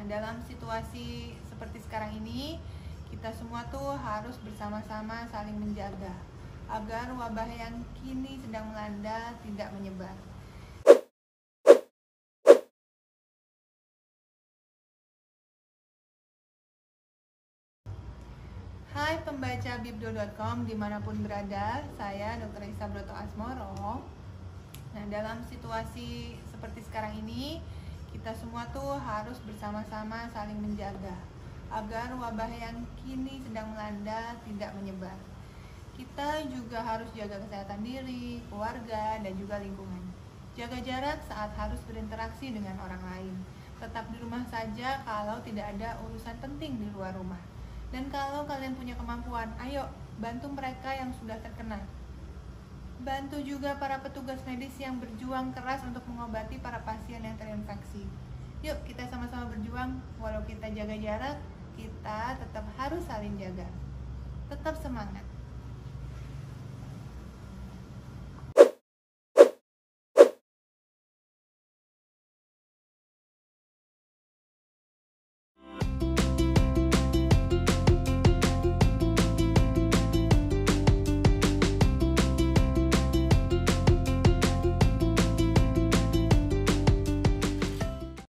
Nah, dalam situasi seperti sekarang ini, kita semua tuh harus bersama-sama saling menjaga agar wabah yang kini sedang melanda tidak menyebar. Hai pembaca bibdo.com dimanapun berada, saya Dr. Reisa Broto Asmoro. Nah, dalam situasi seperti sekarang ini, kita semua tuh harus bersama-sama saling menjaga agar wabah yang kini sedang melanda tidak menyebar. Kita juga harus jaga kesehatan diri, keluarga, dan juga lingkungan. Jaga jarak saat harus berinteraksi dengan orang lain. Tetap di rumah saja kalau tidak ada urusan penting di luar rumah. Dan kalau kalian punya kemampuan, ayo bantu mereka yang sudah terkena. Bantu juga para petugas medis yang berjuang keras untuk mengobati para pasien yang terinfeksi. Yuk, kita sama-sama berjuang. Walau kita jaga jarak, kita tetap harus saling jaga. Tetap semangat.